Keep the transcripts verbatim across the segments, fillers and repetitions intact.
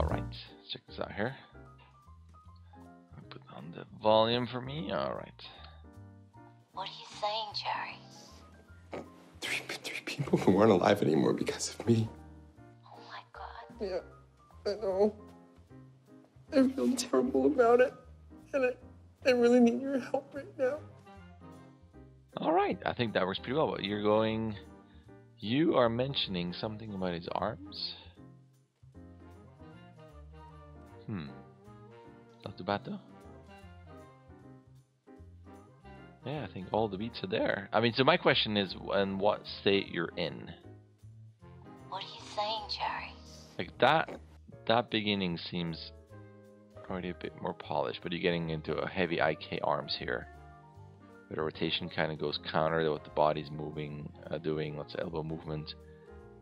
Alright, check this out here. I'll put on the volume for me. Alright. What are you saying, Jerry? Three, three people who aren't alive anymore because of me. Oh my God. Yeah, I know. I feel terrible about it. And I, I really need your help right now. Alright, I think that works pretty well. But you're going... You are mentioning something about his arms? Hmm. Doctor Bato? Yeah, I think all the beats are there. I mean, so my question is, in what state you're in? What are you saying, Jerry? Like, that, that beginning seems already a bit more polished, but you're getting into a heavy I K arms here. The rotation kind of goes counter to what the body's moving, uh, doing, let's say elbow movement.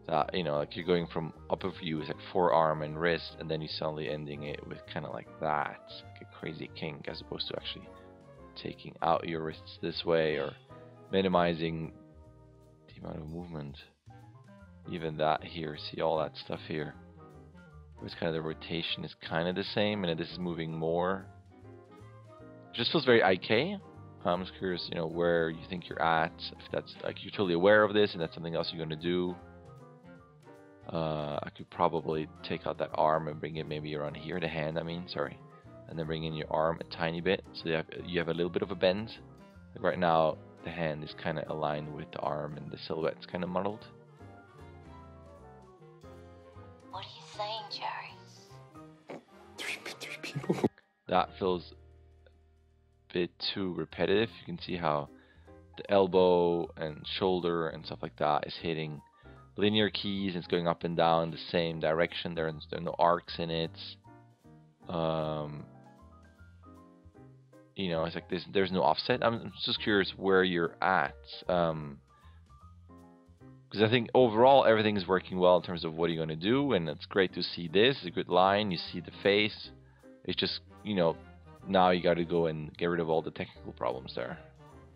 That, you know, like you're going from upper view, it's like forearm and wrist, and then you're suddenly ending it with kind of like that, like a crazy kink, as opposed to actually taking out your wrists this way or minimizing the amount of movement. Even that here, see all that stuff here. It's kind of the rotation is kind of the same, and this is moving more. It just feels very I K. I'm just curious, you know, where you think you're at. If that's like you're totally aware of this, and that's something else you're going to do. Uh, I could probably take out that arm and bring it maybe around here, the hand. I mean, sorry, and then bring in your arm a tiny bit, so you have you have a little bit of a bend. Like right now, the hand is kind of aligned with the arm, and the silhouette's kind of muddled. What are you saying, Jerry? Three, three people. That feels bit too repetitive. You can see how the elbow and shoulder and stuff like that is hitting linear keys. It's going up and down the same direction. There's there are no arcs in it. Um, you know, it's like this. There's no offset. I'm just curious where you're at, because um, I think overall everything is working well in terms of what you're going to do, and it's great to see this. It's a good line. You see the face. It's just, you know, now you got to go and get rid of all the technical problems there.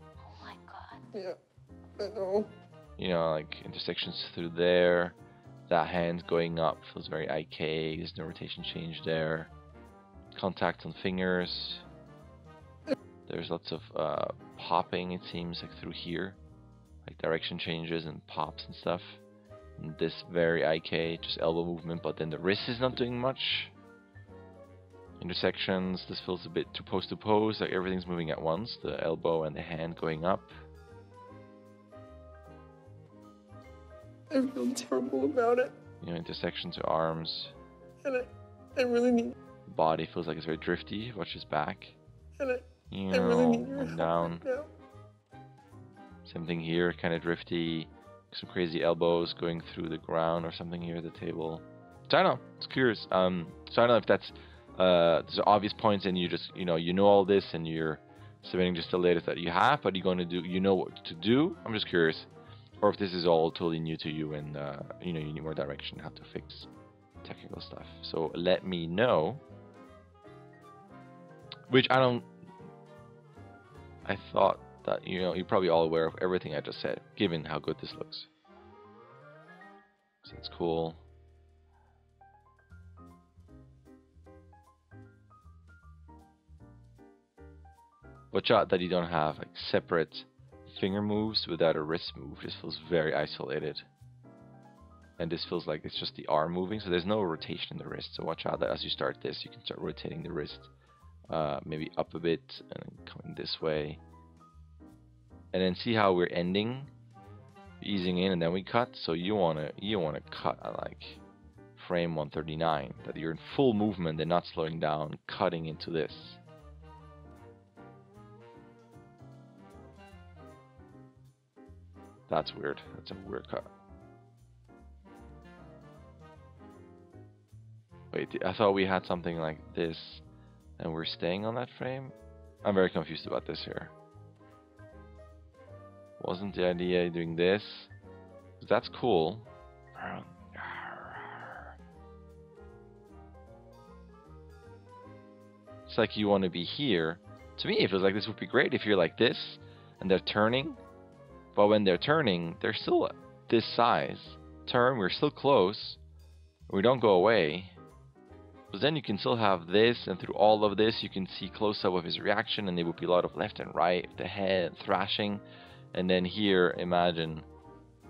Oh my God. Yeah, I know. You know, like intersections through there. That hand going up feels very I K. There's no rotation change there. Contact on fingers. There's lots of uh, popping, it seems, like through here. Like direction changes and pops and stuff. And this very I K, just elbow movement, but then the wrist is not doing much. Intersections, this feels a bit too pose to pose, like everything's moving at once, the elbow and the hand going up. I feel terrible about it. You know, intersections to arms. And I, I really need... Body feels like it's very drifty, watch his back. And I, you know, I really need your help down. Right now. Same thing here, kind of drifty, some crazy elbows going through the ground or something here at the table. So I don't know, it's curious. Um, so I don't know if that's... Uh, there's obvious points, and you just you know you know all this, and you're submitting just the latest that you have. But you're going to do you know what to do. I'm just curious, or if this is all totally new to you, and uh, you know you need more direction how to fix technical stuff. So let me know. Which I don't. I thought that you know you're probably all aware of everything I just said, given how good this looks. So that's cool. Watch out that you don't have like separate finger moves without a wrist move. This feels very isolated. And this feels like it's just the arm moving, so there's no rotation in the wrist. So watch out that as you start this, you can start rotating the wrist uh, maybe up a bit and coming this way. And then see how we're ending, easing in, and then we cut. So you wanna you wanna cut at like frame one thirty-nine, that you're in full movement and not slowing down, cutting into this. That's weird. That's a weird cut. Wait, I thought we had something like this, and we're staying on that frame? I'm very confused about this here. Wasn't the idea doing this? That's cool. It's like you want to be here. To me, it feels like this would be great if you're like this, and they're turning. But when they're turning, they're still this size. Turn, we're still close. We don't go away. But then you can still have this, and through all of this you can see close-up of his reaction, and there would be a lot of left and right, the head thrashing. And then here, imagine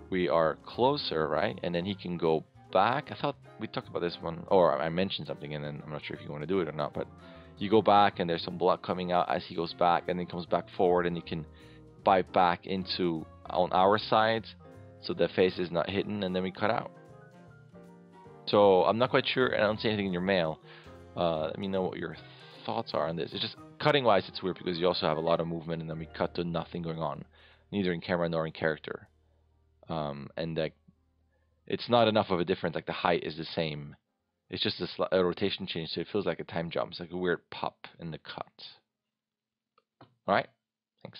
we are closer, right? And then he can go back. I thought we talked about this one, or I mentioned something, and then I'm not sure if you want to do it or not, but you go back and there's some blood coming out as he goes back, and then comes back forward, and you can bite back into on our side so the face is not hidden, and then we cut out. So I'm not quite sure, and I don't see anything in your mail. Uh, let me know what your thoughts are on this. It's just cutting wise, it's weird because you also have a lot of movement, and then we cut to nothing going on, neither in camera nor in character. Um, and like, it's not enough of a difference. Like the height is the same. It's just a, sl a rotation change, so it feels like a time jump. It's like a weird pop in the cut. All right, thanks.